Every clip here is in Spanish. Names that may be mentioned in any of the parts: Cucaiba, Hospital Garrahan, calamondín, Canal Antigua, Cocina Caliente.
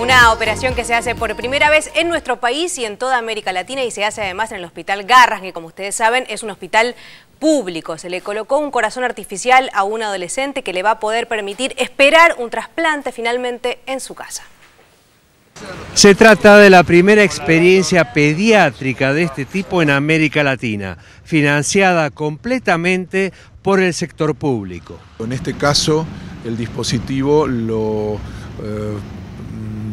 Una operación que se hace por primera vez en nuestro país y en toda América Latina, y se hace además en el Hospital Garrahan, que como ustedes saben es un hospital público. Se le colocó un corazón artificial a un adolescente que le va a poder permitir esperar un trasplante finalmente en su casa. Se trata de la primera experiencia pediátrica de este tipo en América Latina, financiada completamente por el sector público. En este caso el dispositivo lo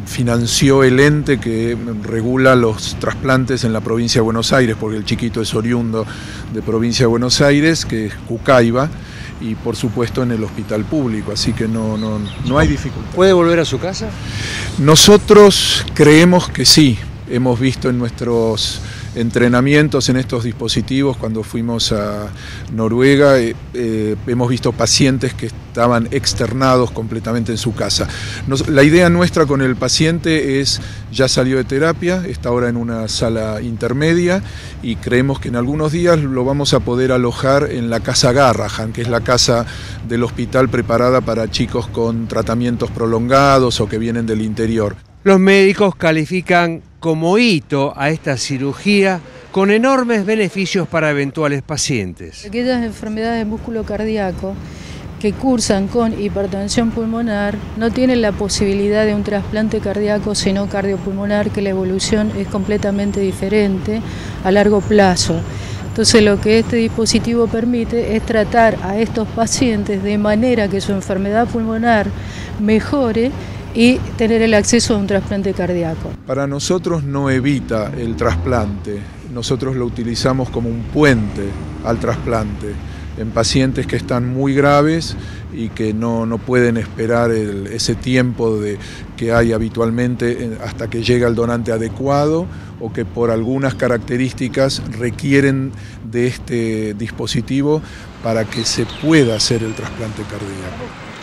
financió el ente que regula los trasplantes en la provincia de Buenos Aires, porque el chiquito es oriundo de provincia de Buenos Aires, que es Cucaiba, y por supuesto en el hospital público, así que no hay dificultad. ¿Puede volver a su casa? Nosotros creemos que sí. Hemos visto en nuestros entrenamientos, en estos dispositivos, cuando fuimos a Noruega, hemos visto pacientes que estaban externados completamente en su casa. La idea nuestra con el paciente es, ya salió de terapia, está ahora en una sala intermedia y creemos que en algunos días lo vamos a poder alojar en la casa Garrahan, que es la casa del hospital preparada para chicos con tratamientos prolongados o que vienen del interior. Los médicos califican como hito a esta cirugía con enormes beneficios para eventuales pacientes. Aquellas enfermedades de músculo cardíaco que cursan con hipertensión pulmonar no tienen la posibilidad de un trasplante cardíaco sino cardiopulmonar, que la evolución es completamente diferente a largo plazo. Entonces lo que este dispositivo permite es tratar a estos pacientes de manera que su enfermedad pulmonar mejore y tener el acceso a un trasplante cardíaco. Para nosotros no evita el trasplante, nosotros lo utilizamos como un puente al trasplante, en pacientes que están muy graves y que no pueden esperar ese tiempo que hay habitualmente hasta que llega el donante adecuado, o que por algunas características requieren de este dispositivo para que se pueda hacer el trasplante cardíaco.